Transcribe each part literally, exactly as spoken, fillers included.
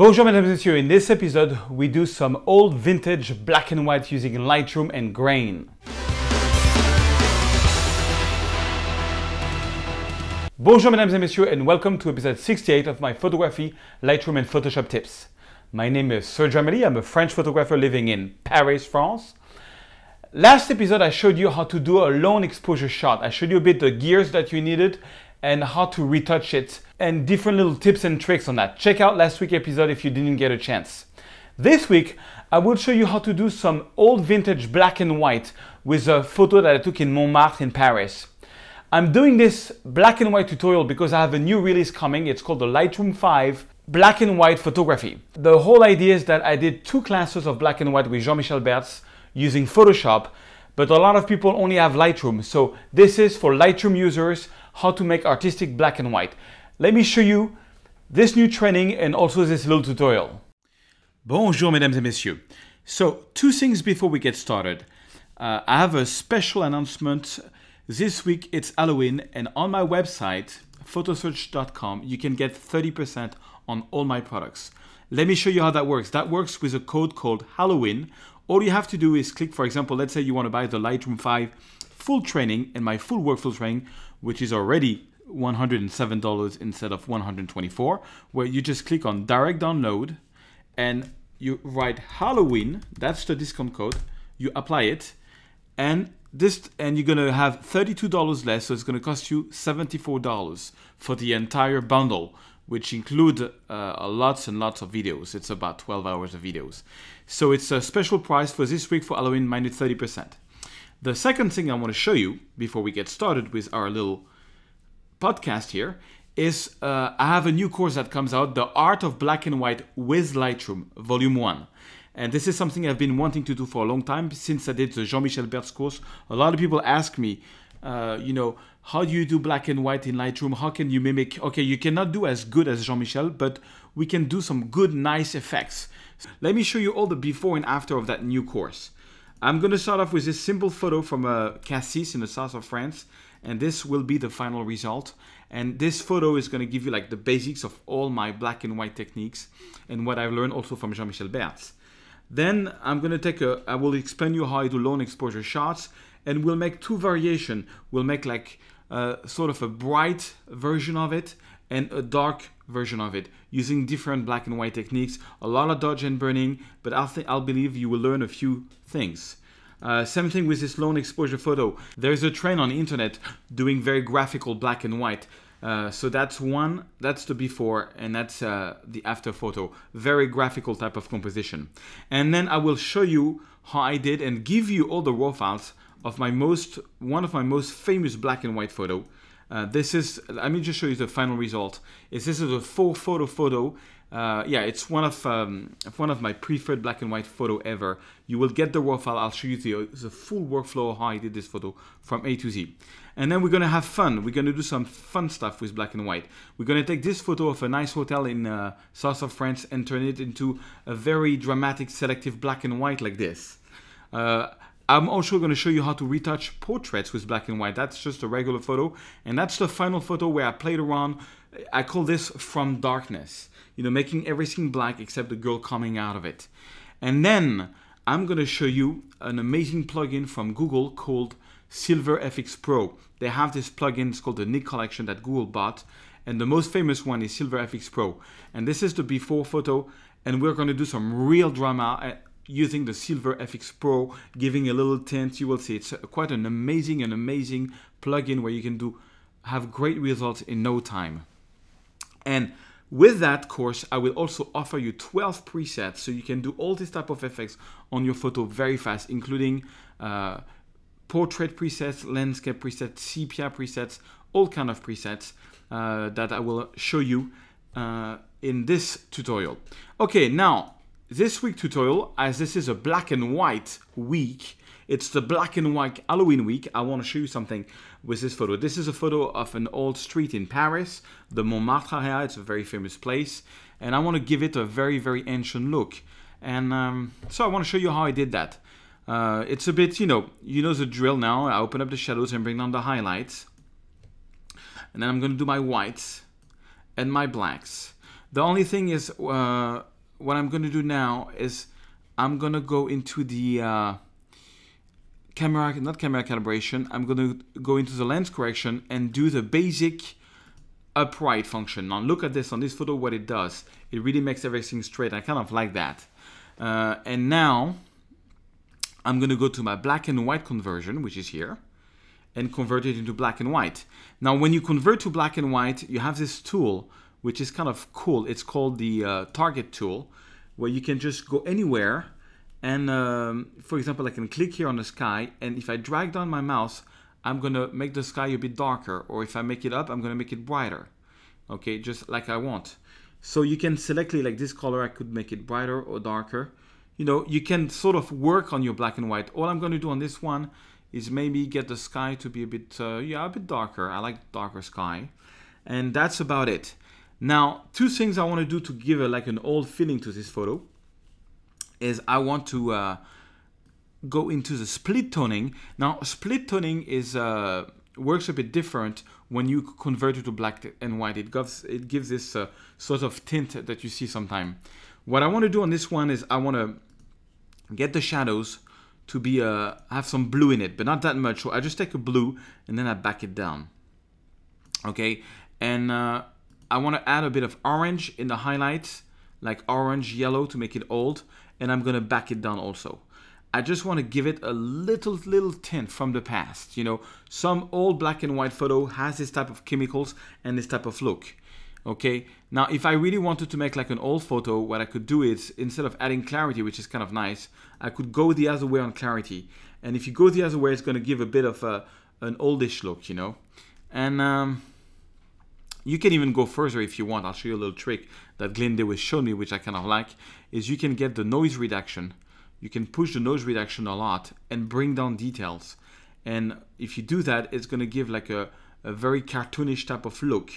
Bonjour mesdames and messieurs, in this episode we do some old vintage black and white using Lightroom and grain. Bonjour mesdames and messieurs and welcome to episode sixty-eight of my photography, Lightroom and Photoshop tips. My name is Serge Ramelli, I'm a French photographer living in Paris, France. Last episode I showed you how to do a long exposure shot. I showed you a bit the gears that you needed and how to retouch it and different little tips and tricks on that. Check out last week's episode if you didn't get a chance. This week, I will show you how to do some old vintage black and white with a photo that I took in Montmartre in Paris. I'm doing this black and white tutorial because I have a new release coming. It's called the Lightroom five Black and White Photography. The whole idea is that I did two classes of black and white with Jean-Michel Bertz using Photoshop, but a lot of people only have Lightroom. So this is for Lightroom users, how to make artistic black and white. Let me show you this new training and also this little tutorial. Bonjour mesdames et messieurs. So two things before we get started. Uh, I have a special announcement. This week it's Halloween and on my website, photosearch dot com, you can get thirty percent on all my products. Let me show you how that works. That works with a code called Halloween. All you have to do is click, for example, let's say you want to buy the Lightroom five full training and my full workflow training, which is already one hundred seven dollars instead of one hundred twenty-four dollars, where you just click on direct download and you write Halloween, that's the discount code, you apply it, and this and you're gonna have thirty-two dollars less, so it's gonna cost you seventy-four dollars for the entire bundle, which include uh, lots and lots of videos. It's about twelve hours of videos. So it's a special price for this week for Halloween, minus thirty percent. The second thing I want to show you before we get started with our little podcast here is uh, I have a new course that comes out, The Art of Black and White with Lightroom, Volume one. And this is something I've been wanting to do for a long time since I did the Jean-Michel Bertz course. A lot of people ask me, uh, you know, how do you do black and white in Lightroom? How can you mimic? Okay, you cannot do as good as Jean-Michel, but we can do some good, nice effects. Let me show you all the before and after of that new course. I'm going to start off with this simple photo from uh, Cassis in the south of France, and this will be the final result. And this photo is going to give you like the basics of all my black and white techniques and what I've learned also from Jean-Michel Bertz. Then I'm going to take a, I will explain you how I do long exposure shots, and we'll make two variations. We'll make like uh, sort of a bright version of it and a dark version of it using different black and white techniques, a lot of dodge and burning, but I'll, I'll believe you will learn a few things. Uh, same thing with this long exposure photo. There's a trend on the internet doing very graphical black and white. Uh, so that's one, that's the before, and that's uh, the after photo. Very graphical type of composition. And then I will show you how I did and give you all the raw files of my most, one of my most famous black and white photo. Uh, this is, let me just show you the final result. Is this is a full photo photo. Uh, yeah, it's one of um, one of my preferred black and white photo ever. You will get the raw file. I'll show you the, the full workflow, how I did this photo from A to Z. And then we're going to have fun. We're going to do some fun stuff with black and white. We're going to take this photo of a nice hotel in uh, south of France and turn it into a very dramatic, selective black and white like this. Uh, I'm also going to show you how to retouch portraits with black and white. That's just a regular photo. And that's the final photo where I played around. I call this From Darkness. You know, making everything black except the girl coming out of it. And then I'm going to show you an amazing plugin from Google called Silver Efex Pro. They have this plugin, it's called the Nik Collection that Google bought. And the most famous one is Silver Efex Pro. And this is the before photo. And we're going to do some real drama using the Silver Efex Pro, giving a little tint. You will see it's quite an amazing and amazing plugin where you can do have great results in no time. And with that course, I will also offer you twelve presets so you can do all this type of effects on your photo very fast, including uh, portrait presets, landscape presets, sepia presets, all kind of presets uh, that I will show you uh, in this tutorial. Okay, now this week's tutorial, as this is a black and white week, it's the black and white Halloween week, I want to show you something with this photo. This is a photo of an old street in Paris, the Montmartre area, it's a very famous place, and I want to give it a very, very ancient look. And um, so I want to show you how I did that. Uh, it's a bit, you know, you know the drill now, I open up the shadows and bring down the highlights. And then I'm going to do my whites and my blacks. The only thing is, uh, what I'm going to do now is I'm going to go into the uh, camera, not camera calibration. I'm going to go into the lens correction and do the basic upright function. Now look at this on this photo, what it does. It really makes everything straight. I kind of like that. Uh, and now I'm going to go to my black and white conversion, which is here, and convert it into black and white. Now, when you convert to black and white, you have this tool, which is kind of cool. It's called the uh, target tool, where you can just go anywhere. And um, for example, I can click here on the sky. And if I drag down my mouse, I'm going to make the sky a bit darker. Or if I make it up, I'm going to make it brighter. Okay, just like I want. So you can select like this color. I could make it brighter or darker. You know, you can sort of work on your black and white. All I'm going to do on this one is maybe get the sky to be a bit, uh, yeah, a bit darker. I like darker sky. And that's about it. Now, two things I want to do to give a, like an old feeling to this photo is I want to uh, go into the split toning. Now, split toning is uh, works a bit different when you convert it to black and white. It gives, it gives this uh, sort of tint that you see sometimes. What I want to do on this one is I want to get the shadows to be uh, have some blue in it, but not that much. So I just take a blue and then I back it down. Okay, and uh, I want to add a bit of orange in the highlights, like orange, yellow, to make it old. And I'm gonna back it down also. I just want to give it a little little tint from the past. You know, some old black and white photo has this type of chemicals and this type of look. Okay, now if I really wanted to make like an old photo, what I could do is, instead of adding clarity, which is kind of nice, I could go the other way on clarity. And if you go the other way, it's going to give a bit of a, an oldish look, you know. And um, you can even go further if you want. I'll show you a little trick that Glenn Dewey showed me, which I kind of like, is you can get the noise reduction. You can push the noise reduction a lot and bring down details. And if you do that, it's going to give like a, a very cartoonish type of look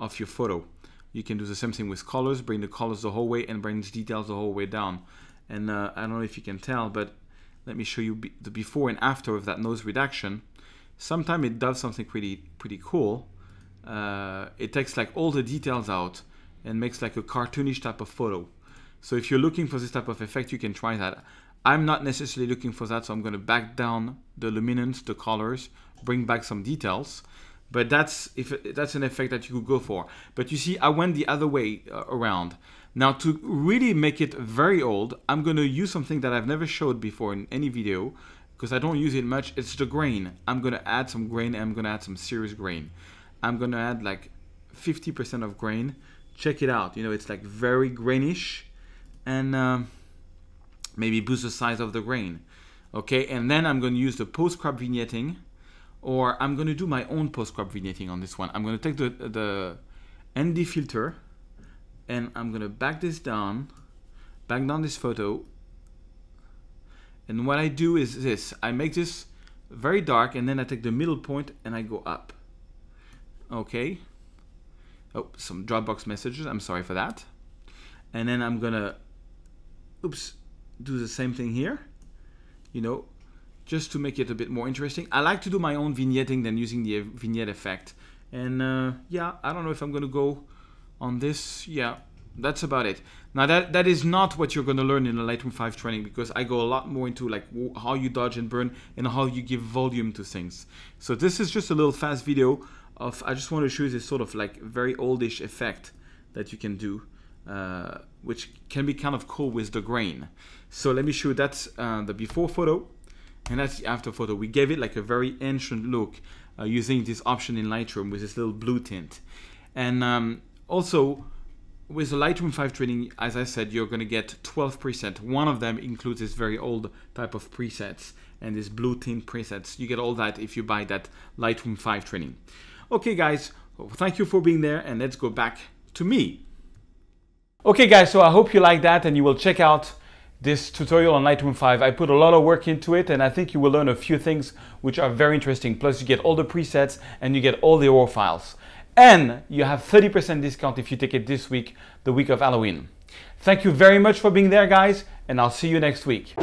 of your photo. You can do the same thing with colors, bring the colors the whole way and bring the details the whole way down. And uh, I don't know if you can tell, but let me show you be the before and after of that noise reduction. Sometimes it does something pretty pretty cool. Uh, it takes like all the details out and makes like a cartoonish type of photo. So if you're looking for this type of effect, you can try that. I'm not necessarily looking for that, so I'm going to back down the luminance, the colors, bring back some details. But that's if that's an effect that you could go for. But you see, I went the other way uh, around. Now, to really make it very old, I'm going to use something that I've never showed before in any video, because I don't use it much. It's the grain. I'm going to add some grain, and I'm going to add some serious grain. I'm going to add like fifty percent of grain. Check it out. You know, it's like very grainish. And um, maybe boost the size of the grain. Okay, and then I'm going to use the post-crop vignetting. Or I'm going to do my own post-crop vignetting on this one. I'm going to take the, the N D filter and I'm going to back this down, back down this photo. And what I do is this. I make this very dark and then I take the middle point and I go up. Okay. Oh, some Dropbox messages. I'm sorry for that. And then I'm going to, oops, do the same thing here, you know, just to make it a bit more interesting. I like to do my own vignetting than using the vignette effect. And uh, yeah, I don't know if I'm gonna go on this. Yeah, that's about it. Now that, that is not what you're gonna learn in the Lightroom five training, because I go a lot more into like how you dodge and burn and how you give volume to things. So this is just a little fast video of, I just want to show you this sort of like very oldish effect that you can do, uh, which can be kind of cool with the grain. So let me show you, that's uh, the before photo. And that's the after photo. We gave it like a very ancient look uh, using this option in Lightroom with this little blue tint. And um, also with the Lightroom five training, as I said, you're going to get twelve presets. One of them includes this very old type of presets and this blue tint presets. You get all that if you buy that Lightroom five training. Okay, guys, well, thank you for being there, and let's go back to me. Okay, guys, so I hope you like that and you will check out this tutorial on Lightroom five. I put a lot of work into it and I think you will learn a few things which are very interesting. Plus you get all the presets and you get all the raw files. And you have thirty percent discount if you take it this week, the week of Halloween. Thank you very much for being there, guys, and I'll see you next week.